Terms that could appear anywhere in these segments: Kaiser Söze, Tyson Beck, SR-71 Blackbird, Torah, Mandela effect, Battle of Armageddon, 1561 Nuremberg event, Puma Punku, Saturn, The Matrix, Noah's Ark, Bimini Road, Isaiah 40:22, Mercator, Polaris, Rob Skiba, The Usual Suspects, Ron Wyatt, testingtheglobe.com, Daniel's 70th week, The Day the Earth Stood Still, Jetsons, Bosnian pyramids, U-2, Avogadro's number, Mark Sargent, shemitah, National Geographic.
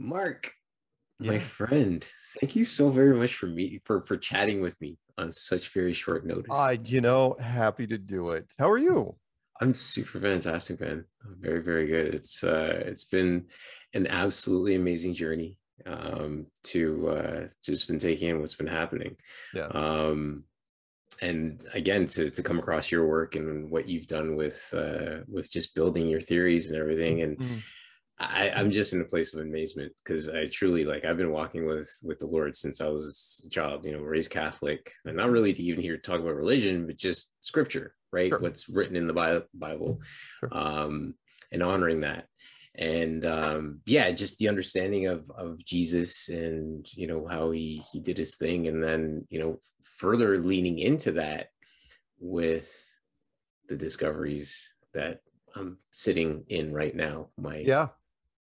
Mark, my friend, thank you so very much for chatting with me on such very short notice. Happy to do it. How are you? I'm super fantastic, man. I'm very, very good. It's been an absolutely amazing journey to just been taking in what's been happening. Yeah. And again, to come across your work and what you've done with just building your theories and everything. And I'm just in a place of amazement, because I truly, like, I've been walking with the Lord since I was a child, raised Catholic, and not really to even hear talk about religion, but just scripture, right? Sure. What's written in the Bible, sure. And honoring that. And just the understanding of Jesus and, how he did his thing. And then, further leaning into that with the discoveries that I'm sitting in right now, my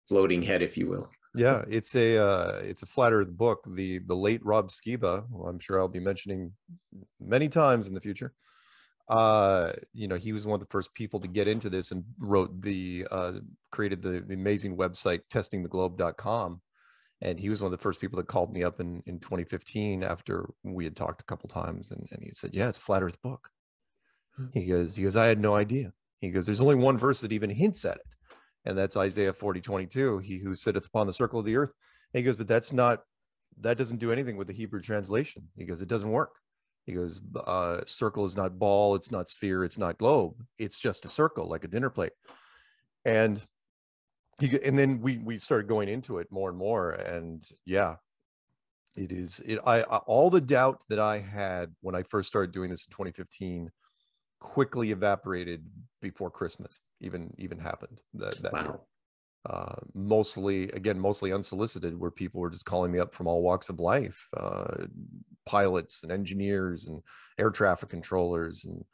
floating head, if you will. Yeah, it's a flat earth book. The late Rob Skiba, who I'm sure I'll be mentioning many times in the future, he was one of the first people to get into this and created the amazing website testingtheglobe.com, and he was one of the first people that called me up in 2015 after we had talked a couple times, and he said, it's a flat earth book. He goes, I had no idea. He goes, there's only one verse that even hints at it, and that's Isaiah 40:22, he who sitteth upon the circle of the earth. And he goes, but that doesn't do anything with the Hebrew translation. He goes, it doesn't work. He goes, circle is not ball, it's not sphere, it's not globe. It's just a circle, like a dinner plate. And then we started going into it more and more. And it is, all the doubt that I had when I first started doing this in 2015 quickly evaporated before Christmas even happened that wow. year. Mostly unsolicited, where people were just calling me up from all walks of life, pilots and engineers and air traffic controllers and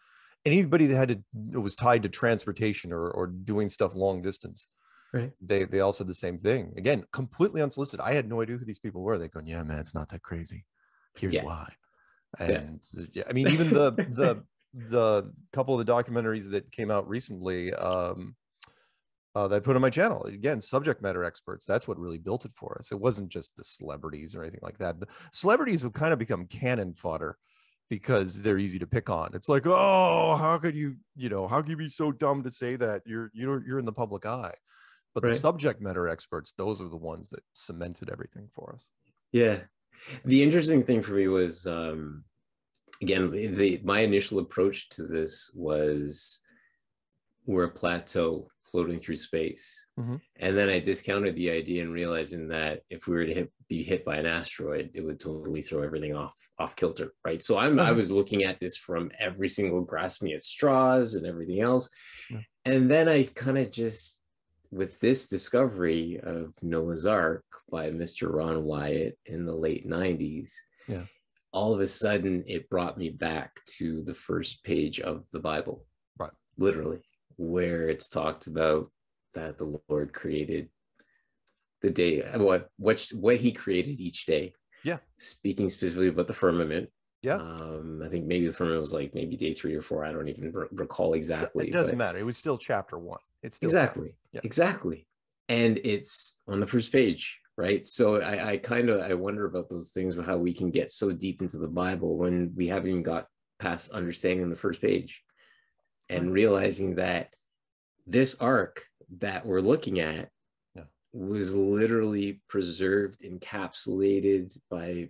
anybody that was tied to transportation or doing stuff long distance. Right. They all said the same thing. Again, completely unsolicited. I had no idea who these people were. They going, yeah, man, it's not that crazy. Here's why. And I mean, even the couple of the documentaries that came out recently, that I put on my channel, again, subject matter experts. That's what really built it for us. It wasn't just the celebrities or anything like that. The celebrities have kind of become cannon fodder because they're easy to pick on. It's like, oh, how could you be so dumb to say that? You're in the public eye. But the subject matter experts, those are the ones that cemented everything for us. Yeah. The interesting thing for me was, again, my initial approach to this was, we're a plateau floating through space. Mm-hmm. And then I discounted the idea and realizing that if we were to be hit by an asteroid, it would totally throw everything off kilter, right? So I was looking at this from every single grasping at straws and everything else. Yeah. And then I kind of just, with this discovery of Noah's Ark by Mr. Ron Wyatt in the late 90s, all of a sudden it brought me back to the first page of the Bible, right? Literally, where it's talked about that the Lord created the day, what he created each day. Yeah. Speaking specifically about the firmament. Yeah. I think maybe the firmament was like maybe day 3 or 4. I don't even recall exactly. It doesn't matter. It was still chapter 1. It's still exactly. Yeah. Exactly. And it's on the first page, right? So I wonder about those things, how we can get so deep into the Bible when we haven't even got past understanding the first page. And realizing that this ark that we're looking at was literally preserved, encapsulated by a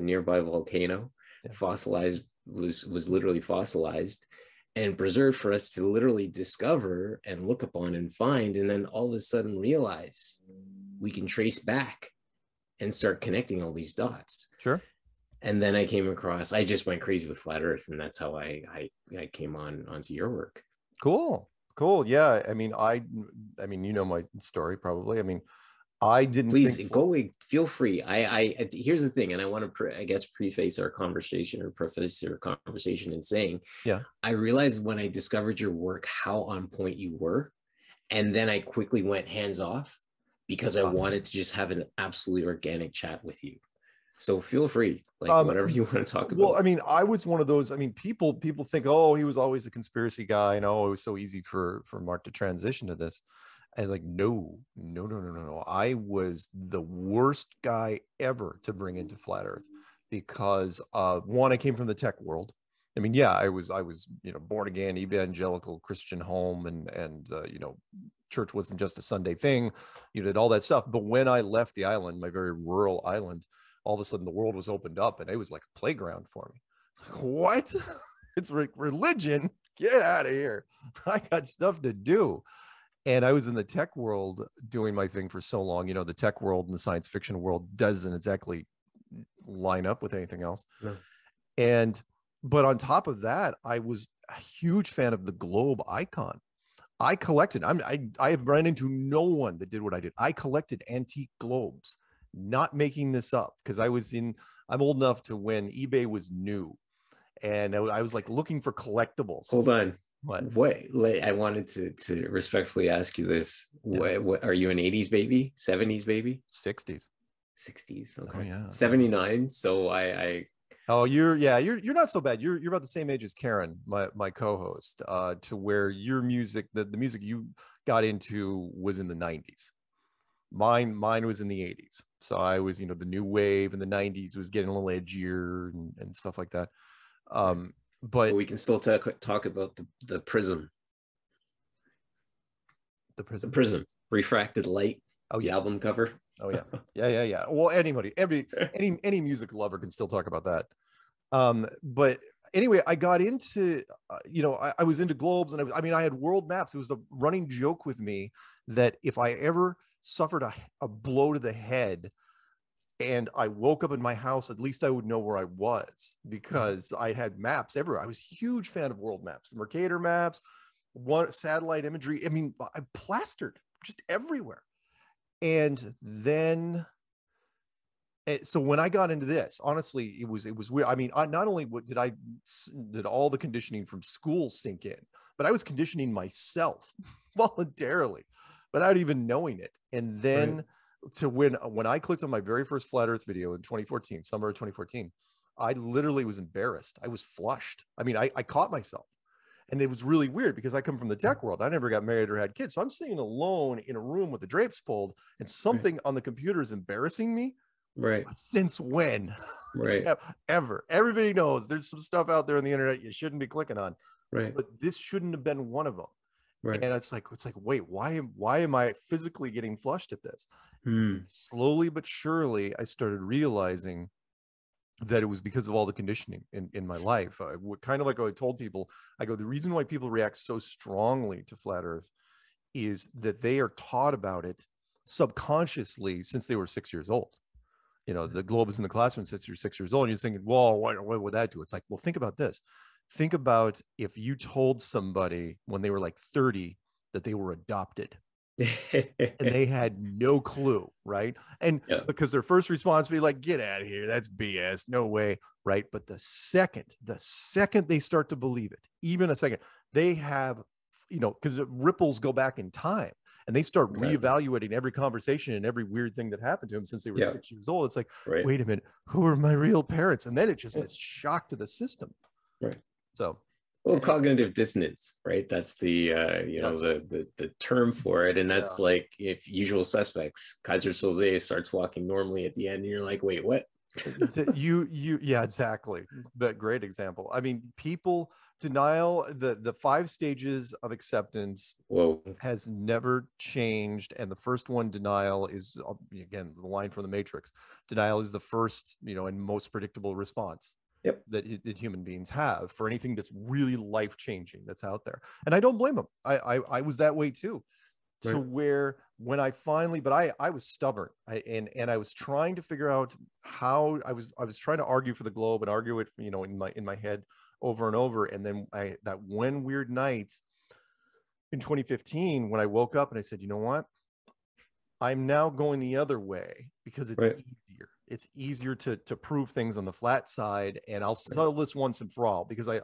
nearby volcano, fossilized, was literally fossilized and preserved for us to literally discover and look upon and find. And then all of a sudden realize we can trace back and start connecting all these dots. Sure. And then I just went crazy with flat earth, and that's how I came onto your work. Cool. Yeah. I mean, I mean, my story probably. I mean, I didn't. Please go away. Feel free. Here's the thing. And I want to, preface our conversation in saying, I realized when I discovered your work, how on point you were. And then I quickly went hands off because I wanted to just have an absolutely organic chat with you. So feel free, like whatever you want to talk about. Well, I mean, I was one of those. I mean, people think, oh, he was always a conspiracy guy, and oh, it was so easy for Mark to transition to this. I was like, no. I was the worst guy ever to bring into flat Earth because one, I came from the tech world. I mean, yeah, I was, you know, born again, evangelical Christian home, and you know, church wasn't just a Sunday thing. You did all that stuff. But when I left the island, my very rural island, all of a sudden the world was opened up, and it was like a playground for me. It's like, what? It's like religion. Get out of here. I got stuff to do. And I was in the tech world doing my thing for so long. You know, the tech world and the science fiction world doesn't exactly line up with anything else. No. But on top of that, I was a huge fan of the globe icon. I collected, I have run into no one that did what I did. I collected antique globes, not making this up, because I'm old enough to when eBay was new. And I was like looking for collectibles. Hold on. What? Wait, I wanted to respectfully ask you this. Yeah. What are you, an 80s baby? 70s baby? 60s. Okay. Oh, yeah. 79. So I Oh, you're not so bad. You're about the same age as Karen, my co-host, to where your music, the music you got into was in the 90s. Mine was in the 80s. So I was, you know, the new wave in the 90s was getting a little edgier and stuff like that. But we can still talk about the prism. The prism, refracted light. Oh, yeah. The album cover. Oh, yeah. Yeah. Well, anybody, any music lover can still talk about that. But anyway, I got into, you know, I was into globes, and I had world maps. It was the running joke with me that if I ever suffered a blow to the head and I woke up in my house, at least I would know where I was, because I had maps everywhere. I was a huge fan of world maps, the Mercator maps, satellite imagery. I mean, I plastered just everywhere. And then, so when I got into this, honestly, it was weird. I mean, not only did all the conditioning from school sink in, but I was conditioning myself voluntarily without even knowing it. And then to when I clicked on my very first flat Earth video in 2014, summer of 2014, I literally was embarrassed. I was flushed. I mean, I caught myself. And it was really weird because I come from the tech world. I never got married or had kids. So I'm sitting alone in a room with the drapes pulled, and something on the computer is embarrassing me. Right. Since when? Right. Ever. Everybody knows there's some stuff out there on the internet you shouldn't be clicking on. Right. But this shouldn't have been one of them. Right. And it's like, wait, why am I physically getting flushed at this? Slowly but surely, I started realizing that it was because of all the conditioning in my life. Kind of like I told people, I go, the reason why people react so strongly to flat Earth is that they are taught about it subconsciously since they were 6 years old. You know, the globe is in the classroom since you're 6 years old, and you're thinking, well, what would that do? It's like, well, think about this. Think about if you told somebody when they were like 30 that they were adopted. And they had no clue, right? And because their first response would be like, get out of here, that's BS, no way, right? But the second they start to believe it, even a second, they have, you know, because ripples go back in time, and they start reevaluating every conversation and every weird thing that happened to them since they were 6 years old. It's like, wait a minute, who are my real parents? And then it's just this shock to the system. Right. So cognitive dissonance, right? That's the you know, the term for it, and that's like if Usual Suspects, Kaiser Söze starts walking normally at the end, and you're like, wait, what? you yeah, exactly. That great example. I mean, people denial, the five stages of acceptance has never changed, and the first one, denial, is again the line from The Matrix. Denial is the first, you know, and most predictable response. Yep. That human beings have for anything that's really life-changing that's out there. And I don't blame them. I was that way too, to where when I finally, but I was stubborn. I was trying to figure out how I was trying to argue for the globe and argue it, you know, in my head over and over. And then that one weird night in 2015, when I woke up and I said, you know what, I'm now going the other way because it's easier. It's easier to prove things on the flat side, and I'll settle this once and for all, because I'm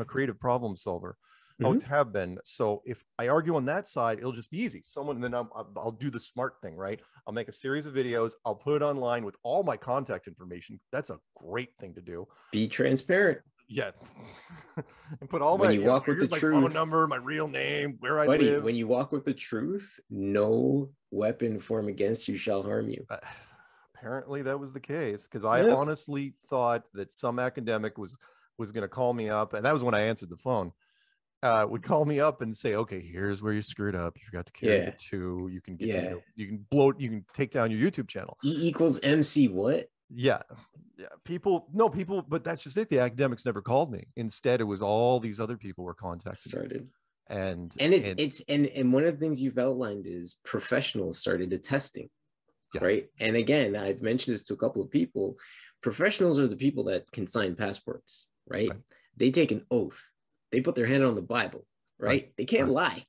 a creative problem solver. I always have been. So if I argue on that side, it'll just be easy. Someone, and then I'll do the smart thing, right? I'll make a series of videos. I'll put it online with all my contact information. That's a great thing to do. Be transparent. Yeah. And put all my phone number, my real name, where I live. When you walk with the truth, no weapon formed against you shall harm you. Apparently that was the case, because I honestly thought that some academic was going to call me up. And that was when I answered the phone. Would call me up and say, okay, here's where you screwed up. You forgot to carry the two. You can get, you can blow, you can take down your YouTube channel. E equals MC what? Yeah. Yeah. People, but that's just it. The academics never called me. Instead, it was all these other people were contacted. And one of the things you've outlined is professionals started attesting. Yeah. Right. And again, I've mentioned this to a couple of people. Professionals are the people that can sign passports, right? They take an oath. They put their hand on the Bible, right? They can't lie.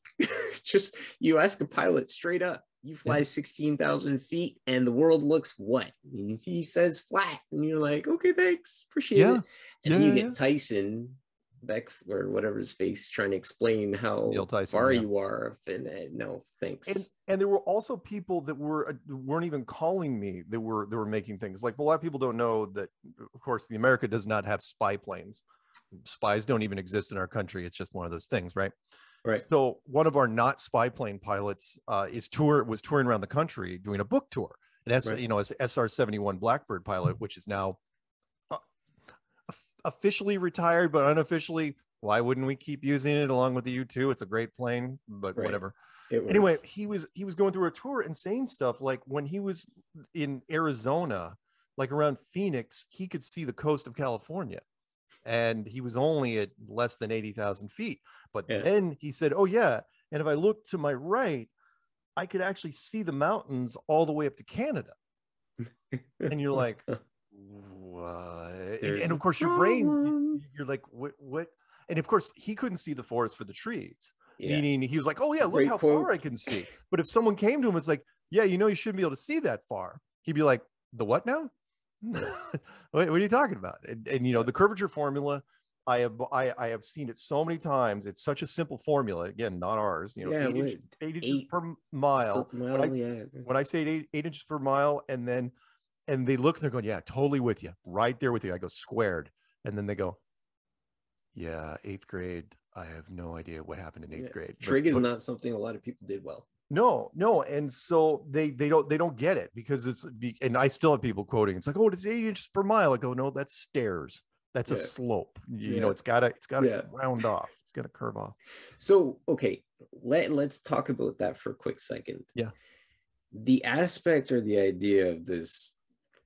Just, you ask a pilot straight up, you fly 16,000 feet and the world looks what? And he says flat. And you're like, okay, thanks. Appreciate it. And then you get Tyson Beck or whatever his face trying to explain how far you are. And no, thanks. And there were also people that weren't even calling me. They were making things like, a lot of people don't know that, of course, the America does not have spy planes. Spies don't even exist in our country. It's just one of those things, right? Right. So one of our not spy plane pilots was touring around the country doing a book tour. And as SR-71 Blackbird pilot, which is now officially retired, but unofficially, why wouldn't we keep using it along with the U-2? It's a great plane, but whatever. Anyway, he was going through a tour and saying stuff like when he was in Arizona, like around Phoenix, he could see the coast of California. And he was only at less than 80,000 feet. But then he said, oh, yeah. And if I look to my right, I could actually see the mountains all the way up to Canada. And you're like, what? And of course, your brain, you're like, what? And of course, he couldn't see the forest for the trees. Yeah. Meaning he was like, oh, yeah, look how far I can see. But if someone came to him, it's like, yeah, you know, you shouldn't be able to see that far. He'd be like, the what now? What are you talking about? And you know, the curvature formula, I have seen it so many times. It's such a simple formula. Again, not ours. You know, 8 inches per mile. When I say eight inches per mile, and they look and they're going, yeah, totally with you, right there with you. I go squared, and then they go, yeah, 8th grade. I have no idea what happened in 8th grade. Trig is not something a lot of people did well. No, and so they don't get it because it's and I still have people quoting. It's like, oh, it's 8 inches per mile. I go, no, that's stairs. That's a slope. You know, it's gotta round off. It's gotta curve off. So okay, let's talk about that for a quick second. Yeah, the aspect or the idea of this,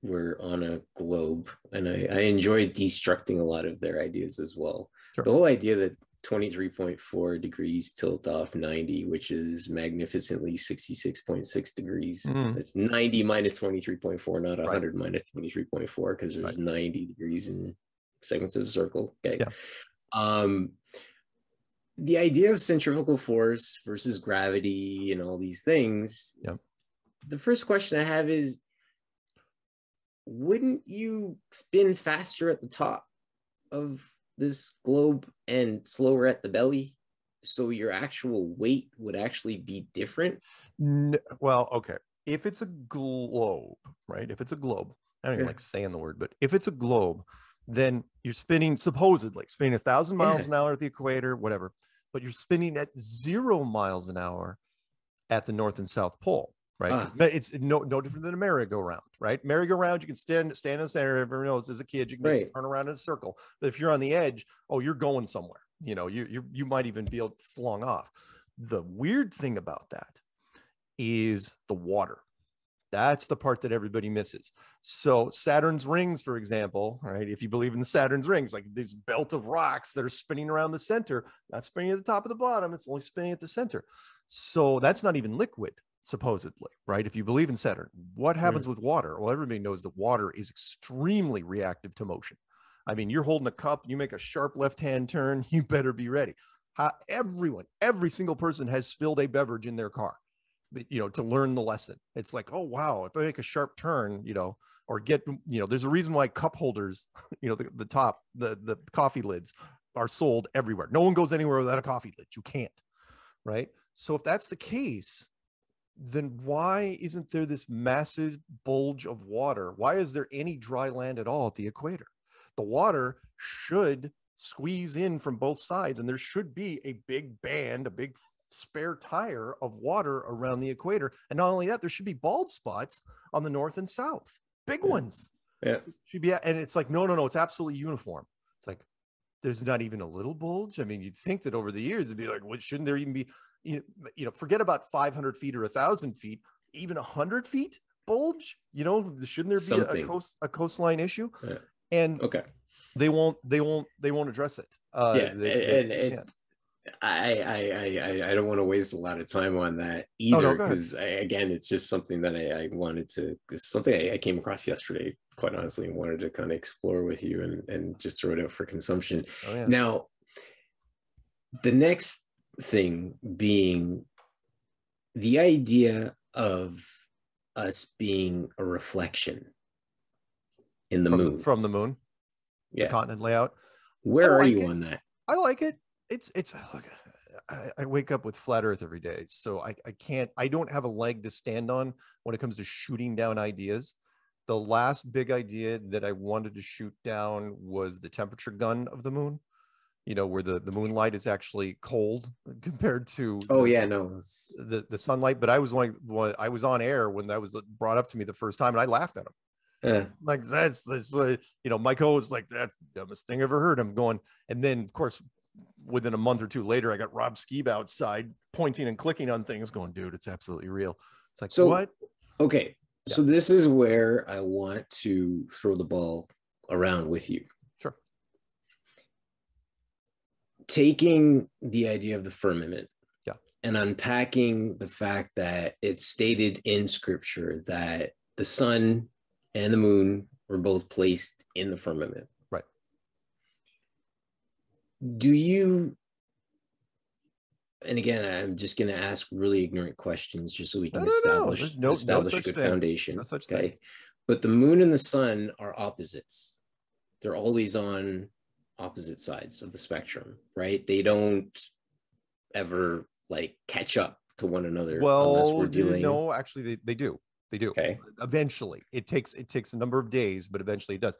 we're on a globe, and I enjoy destructing a lot of their ideas as well. Sure. The whole idea that 23.4 degrees tilt off 90, which is magnificently 66.6 degrees. Mm. That's 90 minus 23.4, not 100 minus 23.4, because there's 90 degrees in segments of a circle. Okay. Yeah. The idea of centrifugal force versus gravity and all these things. Yeah. The first question I have is, wouldn't you spin faster at the top of this globe and slower at the belly, so your actual weight would actually be different? Well, okay, if it's a globe, right? If it's a globe, I don't even like saying the word, but if it's a globe, then you're spinning, supposedly spinning 1,000 miles an hour at the equator, whatever, but you're spinning at 0 miles an hour at the North and South Pole, right? It's no different than a merry-go-round, right? Merry-go-round, you can stand in the center. Everyone knows as a kid, you can just turn around in a circle. But if you're on the edge, oh, you're going somewhere. You know, you might even be flung off. The weird thing about that is the water. That's the part that everybody misses. So Saturn's rings, for example, right? If you believe in the Saturn's rings, like this belt of rocks that are spinning around the center, not spinning at the top of the bottom, it's only spinning at the center. So that's not even liquid, supposedly, right? If you believe in Saturn, what happens with water? Well, everybody knows that water is extremely reactive to motion. I mean, you're holding a cup, you make a sharp left-hand turn, you better be ready. Every single person has spilled a beverage in their car, you know, to learn the lesson. It's like, oh, wow, if I make a sharp turn, you know, or get, you know, there's a reason why cup holders, you know, the coffee lids are sold everywhere. No one goes anywhere without a coffee lid. You can't, right? So if that's the case, then why isn't there this massive bulge of water? Why is there any dry land at all at the equator? The water should squeeze in from both sides, and there should be a big band, a big spare tire of water around the equator. And not only that, there should be bald spots on the north and south, big ones. Yeah, should be. And it's like, no, it's absolutely uniform. It's like, there's not even a little bulge. I mean, you'd think that over the years it'd be like, well, shouldn't there even be, forget about 500 feet or 1,000 feet, even 100 feet bulge, shouldn't there be a coastline issue? Yeah. And okay, they won't address it. I don't want to waste a lot of time on that either, because again, it's just something that I came across yesterday, quite honestly, and wanted to kind of explore with you and just throw it out for consumption. Oh, yeah. Now, the next thing being the idea of us being a reflection in the moon. From the moon? Yeah. The continent layout. Where are you on that? I like it. It's look, I wake up with flat earth every day, so I don't have a leg to stand on when it comes to shooting down ideas. The last big idea that I wanted to shoot down was the temperature gun of the moon, where the moonlight is actually cold compared to the sunlight. But I was I was on air when that was brought up to me the first time, and I laughed at him. Yeah. Like that's my co-host was like, that's the dumbest thing I ever heard. I'm going, and then of course within a month or two later, I got Rob Skiba outside pointing and clicking on things going, dude, it's absolutely real. It's like, so what? Okay. Yeah. So this is where I want to throw the ball around with you. Sure. Taking the idea of the firmament, yeah, and unpacking the fact that it's stated in scripture that the sun and the moon were both placed in the firmament. Do you, and again, I'm just going to ask really ignorant questions just so we can establish a good foundation. No such thing. But the moon and the sun are opposites. They're always on opposite sides of the spectrum, right? They don't ever catch up to one another. Well, unless we're dealing... no, actually they do. They do. Okay. Eventually. It takes a number of days, but eventually it does.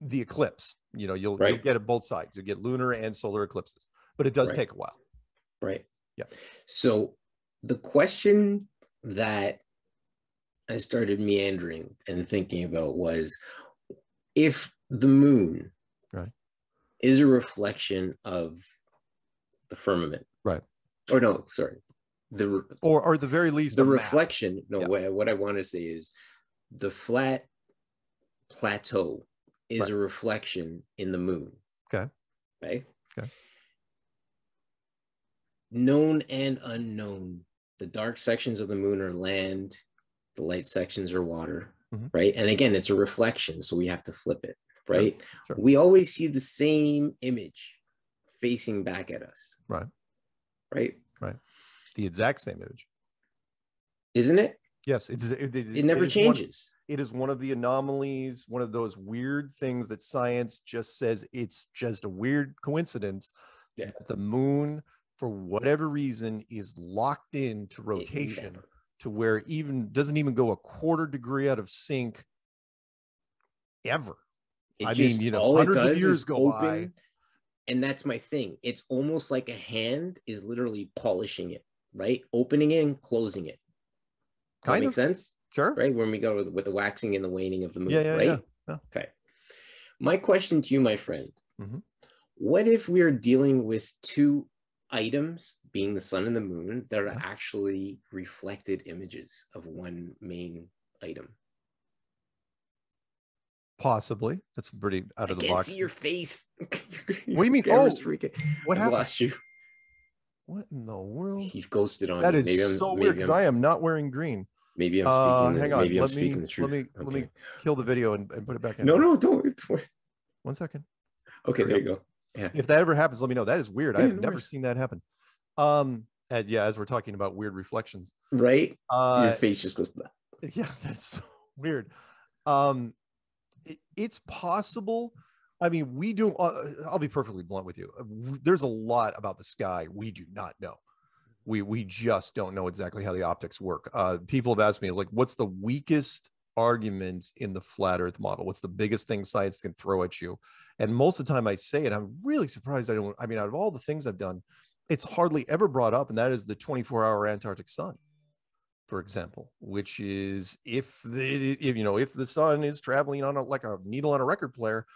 The eclipse, you'll get it both sides. You get lunar and solar eclipses, but it does take a while. Right. Yeah. So the question that I started meandering and thinking about was, if the moon is a reflection of the firmament, right? Or no, sorry. Or at the very least, the reflection. Map. No, what I want to say is the flat plateau is a reflection in the moon. Okay. Right. Okay. Known and unknown. The dark sections of the moon are land. The light sections are water. Mm-hmm. Right. And again, it's a reflection, so we have to flip it. Right. Sure. Sure. We always see the same image facing back at us. Right. Right. Right. The exact same image. Isn't it? Yes. It never changes. It is one of the anomalies, one of those weird things that science just says it's just a weird coincidence that the moon, for whatever reason, is locked into rotation to where even doesn't even go a quarter degree out of sync ever. Hundreds of years go by. And that's my thing. It's almost like a hand is literally polishing it, right? Opening it and closing it. Does that make sense? Sure. Right. When we go with the waxing and the waning of the moon. Yeah. Okay. My question to you, my friend, what if we're dealing with two items, being the sun and the moon, that are actually reflected images of one main item? Possibly. That's pretty out of the box. I can't see your face. What do you mean? Oh, what happened? I lost you. What in the world? You've ghosted on me. That is so weird, because I am not wearing green. Maybe I'm speaking. Hang on. Maybe I'm speaking the truth. Let me kill the video and put it back in. No, don't. One second. Okay, there you go. Yeah. If that ever happens, let me know. That is weird. Yeah, I have never seen that happen. As we're talking about weird reflections, right? Your face just goes blah. Yeah, that's so weird. It's possible. I mean, we do. I'll be perfectly blunt with you. There's a lot about the sky we do not know. We just don't know exactly how the optics work. People have asked me, what's the weakest argument in the flat earth model. What's the biggest thing science can throw at you? And most of the time I say it, I'm really surprised I don't, I mean, out of all the things I've done, it's hardly ever brought up. And that is the 24-hour Antarctic sun, for example, which is if the sun is traveling on like a needle on a record player,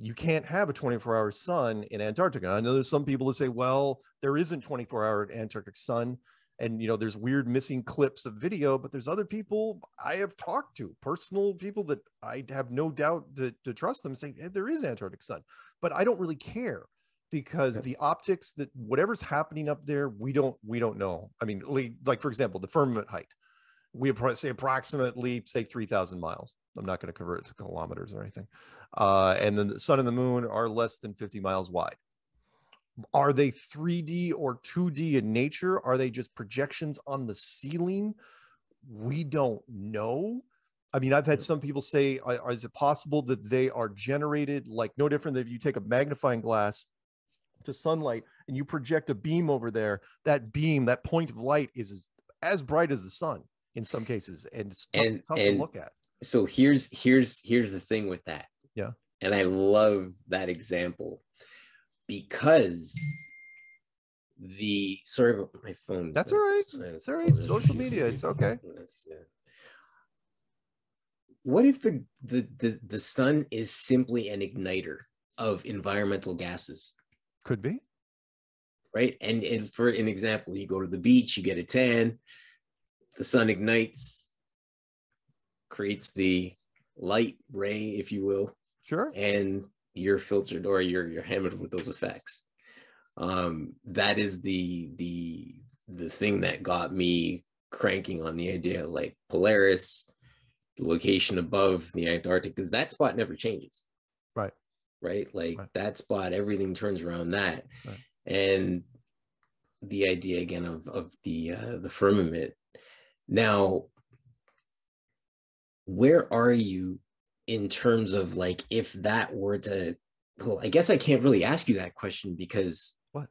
you can't have a 24-hour sun in Antarctica. I know there's some people that say, well, there isn't 24-hour Antarctic sun. And, you know, there's weird missing clips of video, but there's other people I have talked to, personal people that I have no doubt to trust them saying, hey, there is Antarctic sun, but I don't really care because the optics that whatever's happening up there, we don't know. I mean, like for example, the firmament height, we say approximately say 3,000 miles. I'm not going to convert it to kilometers or anything. And then the sun and the moon are less than 50 miles wide. Are they 3D or 2D in nature? Are they just projections on the ceiling? We don't know. I mean, I've had some people say, is it possible that they are generated like no different than if you take a magnifying glass to sunlight and you project a beam over there, that beam, that point of light is as bright as the sun in some cases. And it's tough to look at. So here's the thing with that. Yeah. And I love that example. Because the, sorry about my phone. That's all right. It's all right. Social media, it's okay. What if the sun is simply an igniter of environmental gases? Could be. Right? And for an example, you go to the beach, you get a tan, the sun ignites, creates the light ray, if you will. Sure. And you're filtered or you're hammered with those effects. That is the thing that got me cranking on the idea, like Polaris, the location above the Antarctic, because that spot never changes. Right. Right. Like that spot, everything turns around that. Right. And the idea again of the firmament. Now, where are you in terms of like, if that were to, well, I guess I can't really ask you that question because what?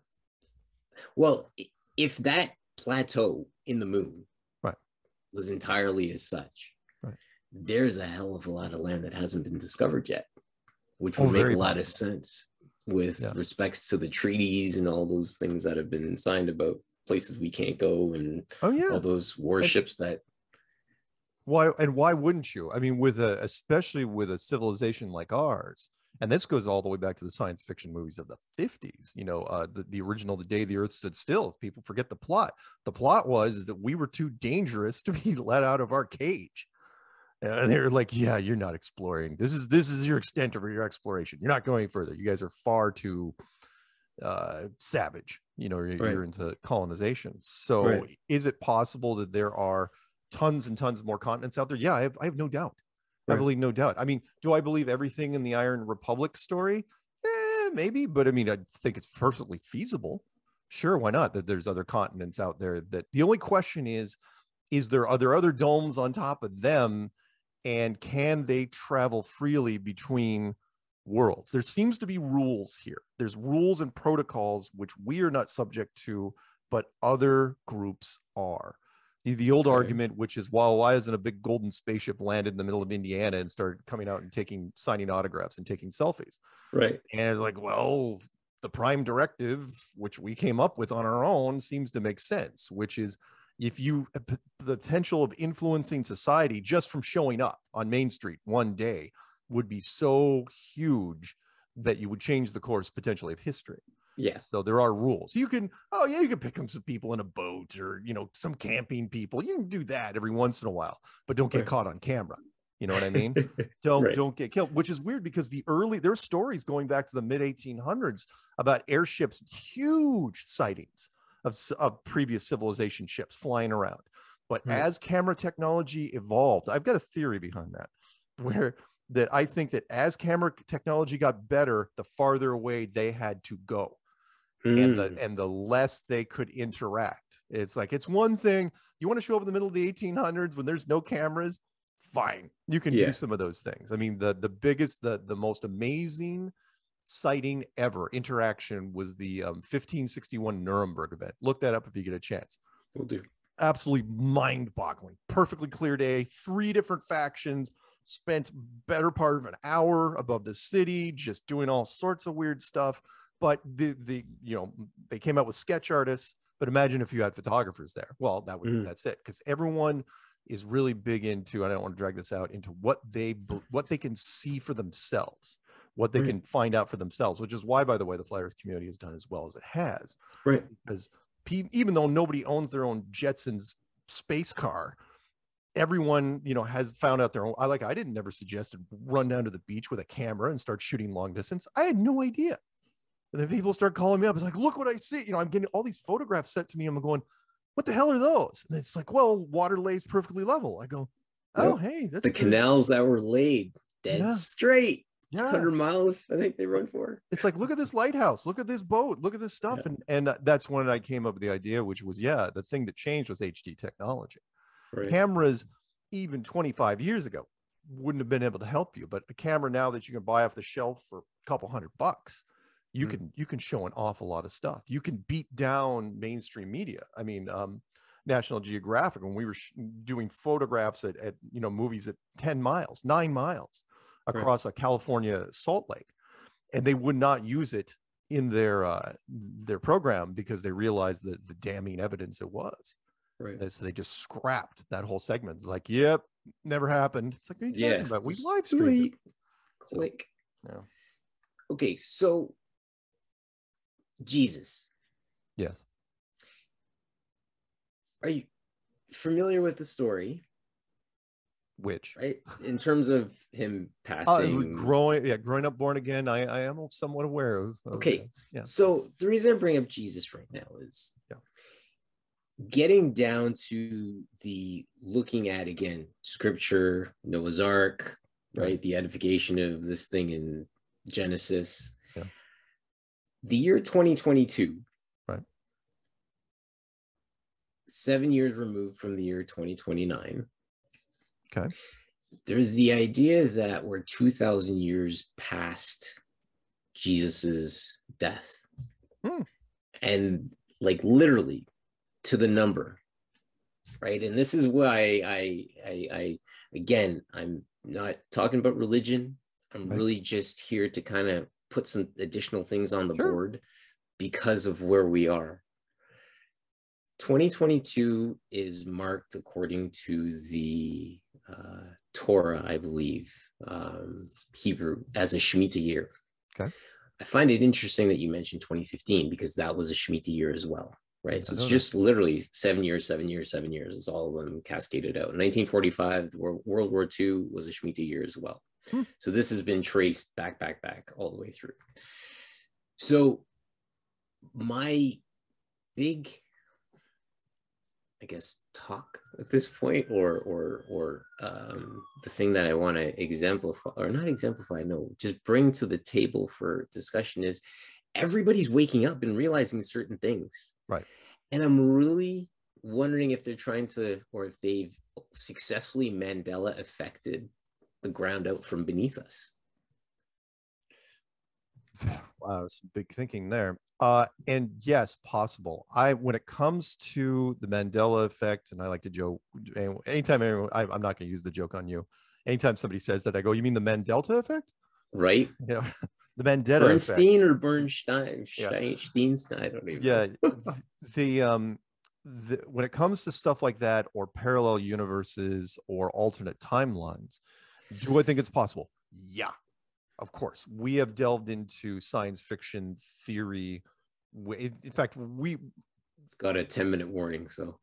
Well, if that plateau in the moon was entirely as such, there's a hell of a lot of land that hasn't been discovered yet, which would make a lot of sense with respects to the treaties and all those things that have been signed about places we can't go and all those warships that. Why, and why wouldn't you? I mean, especially with a civilization like ours, and this goes all the way back to the science fiction movies of the 50s, you know, the original The Day the Earth Stood Still. If people forget the plot. The plot was that we were too dangerous to be let out of our cage. And they were like, yeah, you're not exploring. This is your extent of your exploration. You're not going any further. You guys are far too savage. You know, you're into colonization. So is it possible that there are tons and tons more continents out there? Yeah, I have no doubt. I believe no doubt. I mean, do I believe everything in the Iron Republic story? Maybe, but I mean, I think it's perfectly feasible. Sure, why not? That there's other continents out there. That the only question is there are there other domes on top of them, and can they travel freely between worlds? There seems to be rules here. There's rules and protocols which we are not subject to, but other groups are. The old argument, which is, well, why isn't a big golden spaceship landed in the middle of Indiana and started coming out and signing autographs and taking selfies? Right. And it's like, well, the prime directive, which we came up with on our own, seems to make sense, which is if you, the potential of influencing society just from showing up on Main Street one day would be so huge that you would change the course potentially of history. Yeah. So there are rules. You can pick up some people in a boat or, you know, some camping people. You can do that every once in a while, but don't get caught on camera. You know what I mean? Don't get killed, which is weird because there's stories going back to the mid 1800s about airships, huge sightings of previous civilization ships flying around. But as camera technology evolved, I've got a theory behind that that I think that as camera technology got better, the farther away they had to go. And the less they could interact. It's like, it's one thing you want to show up in the middle of the 1800s when there's no cameras, fine. You can do some of those things. I mean, the biggest, the most amazing sighting ever interaction was the 1561 Nuremberg event. Look that up if you get a chance. We'll do. absolutely mind-boggling. Perfectly clear day. Three different factions spent better part of an hour above the city, just doing all sorts of weird stuff. But the you know, they came out with sketch artists. But imagine if you had photographers there. Well, that would that's it, because everyone is really big into, and I don't want to drag this out, into what they can see for themselves, what they can find out for themselves, which is why, by the way, the Flat Earth community has done as well as it has. Right. Because even though nobody owns their own Jetsons space car, everyone, you know, has found out their own. I didn't never suggested run down to the beach with a camera and start shooting long distance. I had no idea. And then people start calling me up. It's like, look what I see. You know, I'm getting all these photographs sent to me. I'm going, what the hell are those? And it's like, well, water lays perfectly level. I go, oh, yeah. Hey, that's the canals that were laid dead straight. Yeah. 100 miles, I think they run for. It's like, look at this lighthouse. Look at this boat. Look at this stuff. Yeah. And that's when I came up with the idea, which was, the thing that changed was HD technology. Right. Cameras, even 25 years ago, wouldn't have been able to help you. But a camera now that you can buy off the shelf for a couple $100, you can show an awful lot of stuff. You can beat down mainstream media. I mean, National Geographic, when we were doing photographs at you know, movies at 10 miles, 9 miles across a California salt lake, and they would not use it in their program because they realized that the damning evidence it was. Right. And so they just scrapped that whole segment. It's like, yep, never happened. It's like, what are you talking about? We live streamed. Click. So, yeah. Okay, so Jesus. Yes. Are you familiar with the story? Which, right, in terms of him passing, growing up born again, I am somewhat aware of. Okay, yeah. So the reason I bring up Jesus right now is getting down to the looking at again Scripture, Noah's Ark, right? The edification of this thing in Genesis. The year 2022, right? 7 years removed from the year 2029. Okay. There's the idea that we're 2,000 years past Jesus's death. Hmm. And like literally to the number, right? And this is why I again, I'm not talking about religion. I'm really just here to kind of put some additional things on the board because of where we are. 2022 is marked according to the Torah, I believe, Hebrew, as a Shemitah year. Okay. I find it interesting that you mentioned 2015 because that was a Shemitah year as well, right? So it's just literally 7 years, 7 years, 7 years. It's all of them cascaded out. 1945, World War II was a Shemitah year as well. So this has been traced back all the way through. So my big, I guess, talk at this point, or the thing that I want to exemplify, or not exemplify, no, just bring to the table for discussion is everybody's waking up and realizing certain things. Right. And I'm really wondering if they're trying to, or if they've successfully Mandela affected the ground out from beneath us. Wow, some big thinking there. And yes, possible. When it comes to the Mandela effect, and I like to joke, anytime anyone, I'm not going to use the joke on you. Anytime somebody says that, I go, you mean the Mandela effect? Right. Yeah. The Mandela Bernstein effect. Or Bernstein, Steinstein, I don't even know. When it comes to stuff like that, or parallel universes, or alternate timelines, do I think it's possible? Yeah, of course. We have delved into science fiction theory. In fact, it's got a 10-minute warning. So,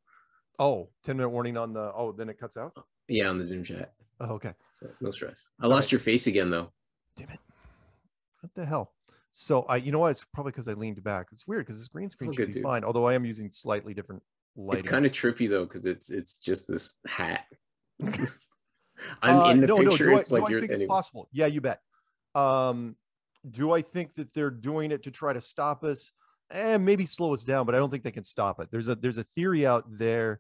10-minute warning on the. Oh, then it cuts out. Yeah, on the Zoom chat. Oh, okay. So, no stress. I lost your face again, though. Damn it! What the hell? So you know what? It's probably because I leaned back. It's weird because this green screen should be fine. Although I am using slightly different lighting. It's kind of trippy though, because it's just this hat. I'm in the picture. No, do I think it's possible? Yeah, you bet. Do I think that they're doing it to try to stop us? Maybe slow us down, but I don't think they can stop it. There's a theory out there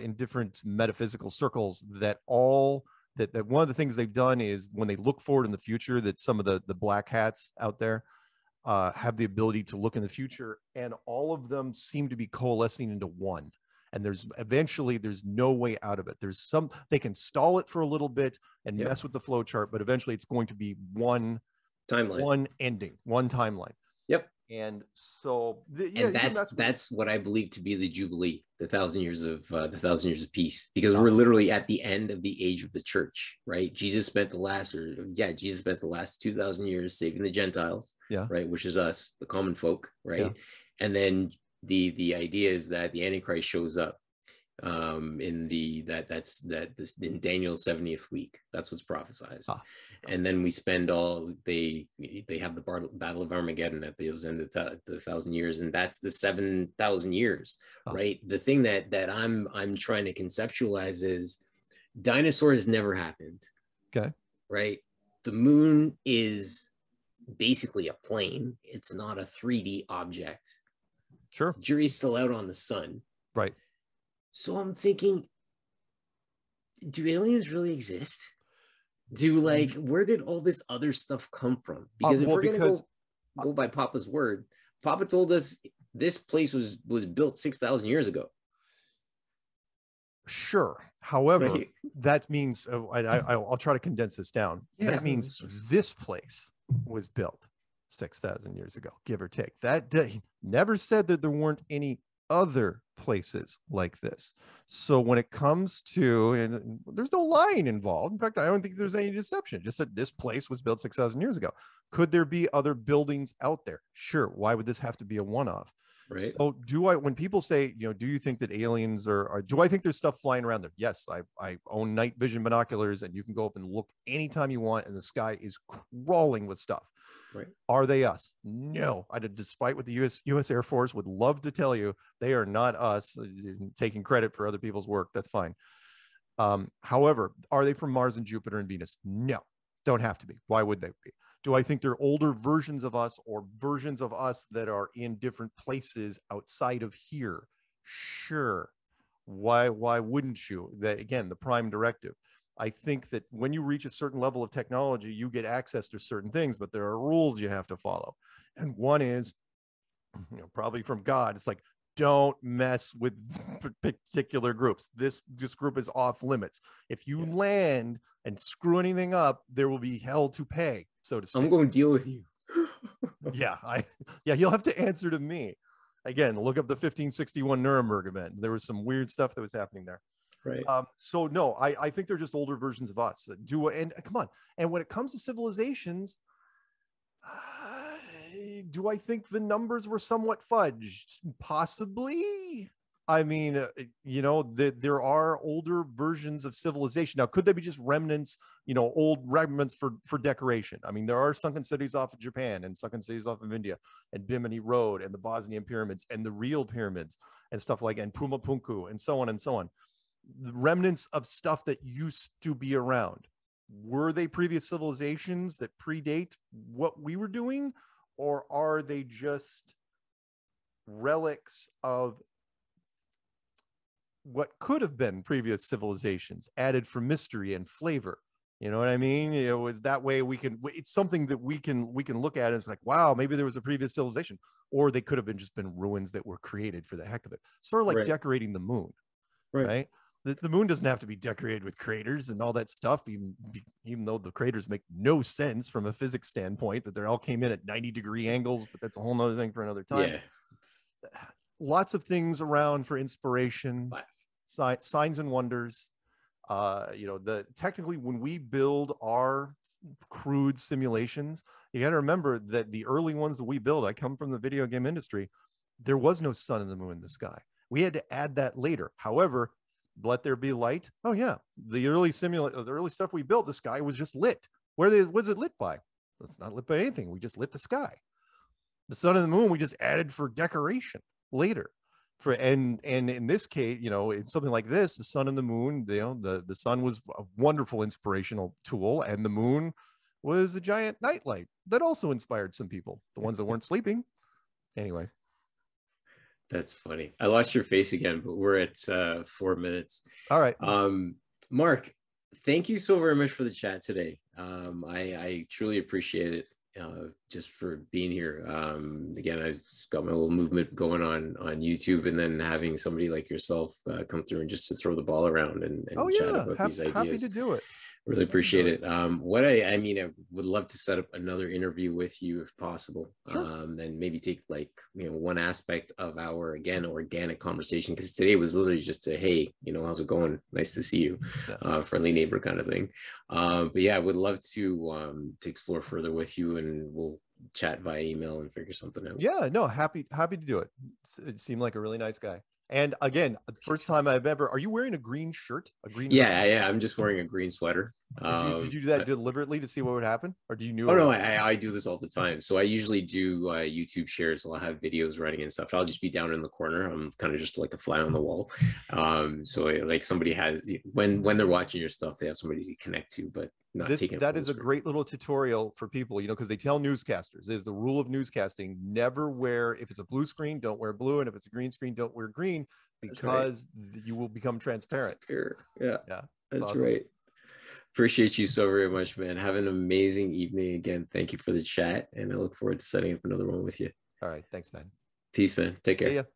in different metaphysical circles that one of the things they've done is when they look forward in the future, that some of the black hats out there have the ability to look in the future, and all of them seem to be coalescing into one. and there's no way out of it. They can stall it for a little bit and mess with the flow chart, but eventually it's going to be one timeline, one ending, one timeline. Yep. And so and that's what I believe to be the Jubilee, the 1,000 years of peace, because we're literally at the end of the age of the church, right? Jesus spent the last 2,000 years saving the Gentiles, right, which is us, the common folk, right? And then the idea is that the Antichrist shows up in Daniel's 70th week. That's what's prophesied. And then we spend they have the Battle of Armageddon at the end of the 1,000 years, and that's the 7,000 years, right? The thing that I'm trying to conceptualize is dinosaurs never happened. Okay. Right. The moon is basically a plane. It's not a 3D object. Sure. The jury's still out on the sun. Right. So I'm thinking, do aliens really exist? Where did all this other stuff come from? Because if we're going to go by Papa's word, Papa told us this place was built 6,000 years ago. Sure. However, that means, I'll try to condense this down. Yeah. That means this place was built 6,000 years ago, give or take. That day never said that there weren't any other places like this. So when it comes to, and there's no lying involved. In fact, I don't think there's any deception. Just that this place was built 6,000 years ago. Could there be other buildings out there? Sure. Why would this have to be a one-off? Right. So when people say, do you think that aliens are do I think there's stuff flying around there? Yes, I own night vision binoculars, and you can go up and look anytime you want, and the sky is crawling with stuff. Right. Are they us? No. Despite what the U.S. Air Force would love to tell you, they are not us. Taking credit for other people's work, that's fine. However, are they from Mars and Jupiter and Venus? No, don't have to be. Why would they be? Do I think they're older versions of us, or versions of us that are in different places outside of here? Sure. Why wouldn't you? That, again, the prime directive. I think that when you reach a certain level of technology, you get access to certain things, but there are rules you have to follow. And one is, probably from God, it's like, don't mess with particular groups. This group is off limits. If you land and screw anything up, there will be hell to pay, so to speak. I'm going to deal with you. You'll have to answer to me. Again, look up the 1561 Nuremberg event. There was some weird stuff that was happening there. Right. So no, I think they're just older versions of us. And when it comes to civilizations, do I think the numbers were somewhat fudged? Possibly. I mean, there are older versions of civilization. Now, could they be just remnants, old remnants for decoration? I mean, there are sunken cities off of Japan, and sunken cities off of India, and Bimini Road, and the Bosnian pyramids, and the real pyramids, and stuff like, and Puma Punku, and so on and so on. The remnants of stuff that used to be around. Were they previous civilizations that predate what we were doing, or are they just relics of what could have been previous civilizations, added for mystery and flavor? You know what I mean? It was that way it's something that we can look at, and it's like, wow, maybe there was a previous civilization, or they could have just been ruins that were created for the heck of it. Sort of like decorating the moon, right? The moon doesn't have to be decorated with craters and all that stuff, even though the craters make no sense from a physics standpoint, that they all came in at 90-degree angles, but that's a whole nother thing for another time. Yeah. Lots of things around for inspiration, signs and wonders. Technically, when we build our crude simulations, you got to remember that the early ones that we build, I come from the video game industry, there was no sun and the moon in the sky. We had to add that later. However, let there be light. Oh yeah, the early stuff we built, the sky was just lit. Was it lit by? It's not lit by anything. We just lit the sky. The sun and the moon we just added for decoration later. And in this case, in something like this, the sun and the moon, the sun was a wonderful inspirational tool, and the moon was a giant nightlight that also inspired some people, the ones that weren't sleeping. Anyway. That's funny. I lost your face again, but we're at 4 minutes. All right. Mark, thank you so very much for the chat today. I truly appreciate it. just for being here. Again, I just got my little movement going on YouTube, and then having somebody like yourself come through and just to throw the ball around and chat about these ideas. Happy to do it. Really appreciate it. What I mean, I would love to set up another interview with you if possible. Sure. And maybe take one aspect of our, again, organic conversation, because today was literally just a, hey, how's it going? Nice to see you, friendly neighbor kind of thing. But yeah, I would love to explore further with you, and we'll chat via email and figure something out. Yeah, no, happy to do it. It seemed like a really nice guy. And again, the first time I've ever, are you wearing a green shirt? A green? Yeah, yeah. I'm just wearing a green sweater. Did you do that deliberately to see what would happen? Or do you know? Oh, no, I do this all the time. So I usually do YouTube shares. I'll have videos running and stuff. I'll just be down in the corner. I'm kind of just like a fly on the wall. So like somebody has, when they're watching your stuff, they have somebody to connect to, but not taking it. That is a great little tutorial for people, because they tell newscasters, is the rule of newscasting, never wear, if it's a blue screen, don't wear blue. And if it's a green screen, don't wear green, because you will become transparent. Yeah, yeah, that's right. Appreciate you so very much, man. Have an amazing evening. Again, thank you for the chat, and I look forward to setting up another one with you. All right. Thanks, man. Peace, man. Take care.